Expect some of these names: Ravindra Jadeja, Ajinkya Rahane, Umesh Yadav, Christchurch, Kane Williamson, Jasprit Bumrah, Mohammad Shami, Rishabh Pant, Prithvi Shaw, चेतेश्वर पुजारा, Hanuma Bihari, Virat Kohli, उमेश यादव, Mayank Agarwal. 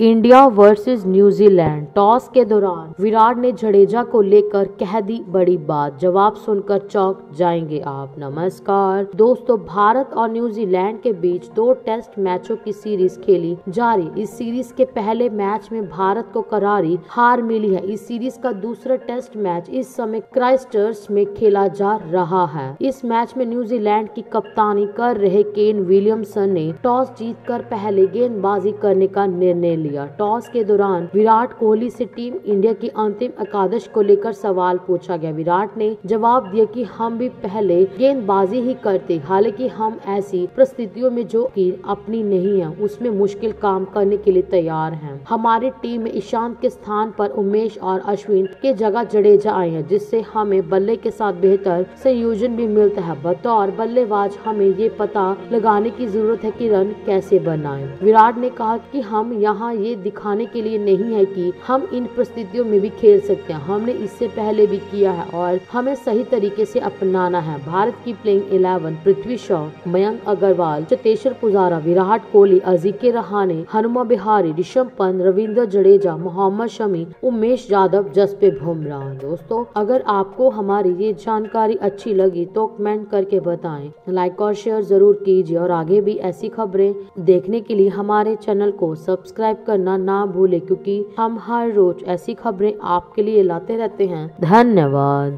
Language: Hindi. India versus New Zealand. टॉस के दौरान विराट ने जडेजा को लेकर कह दी बड़ी बात, जवाब सुनकर चौंक जाएंगे आप। नमस्कार दोस्तों, भारत और न्यूजीलैंड के बीच 2 टेस्ट मैचों की सीरीज खेली जा रही। इस सीरीज के पहले मैच में भारत को करारी हार मिली है। इस सीरीज का दूसरा टेस्ट मैच इस समय क्राइस्टचर्च में खेला जा रहा है। इस मैच में न्यूजीलैंड की कप्तानी कर रहे केन विलियमसन ने टॉस जीतकर पहले गेंदबाजी करने का निर्णय। टॉस के दौरान विराट कोहली से टीम इंडिया की अंतिम एकादश को लेकर सवाल पूछा गया। विराट ने जवाब दिया कि हम भी पहले गेंदबाजी ही करते, हालांकि हम ऐसी परिस्थितियों में जो कि अपनी नहीं है उसमें मुश्किल काम करने के लिए तैयार हैं। हमारी टीम में ईशांत के स्थान पर उमेश और अश्विन के जगह जडेजा आए हैं, जिससे हमें बल्ले के साथ बेहतर संयोजन भी मिलता है। बतौर बल्लेबाज हमें ये पता लगाने की जरूरत है कि रन कैसे बनाए। विराट ने कहा कि हम यहाँ ये दिखाने के लिए नहीं है कि हम इन परिस्थितियों में भी खेल सकते हैं। हमने इससे पहले भी किया है और हमें सही तरीके से अपनाना है। भारत की प्लेइंग 11 पृथ्वी शॉ, मयंक अग्रवाल, चेतेश्वर पुजारा, विराट कोहली, अजिंक्य रहाणे, हनुमा बिहारी, ऋषभ पंत, रविंद्र जडेजा, मोहम्मद शमी, उमेश यादव, जसप्रीत बुमराह। दोस्तों, अगर आपको हमारी ये जानकारी अच्छी लगी तो कमेंट करके बताएं, लाइक और शेयर जरूर कीजिए और आगे भी ऐसी खबरें देखने के लिए हमारे चैनल को सब्सक्राइब करना ना भूले, क्योंकि हम हर रोज ऐसी खबरें आपके लिए लाते रहते हैं। धन्यवाद।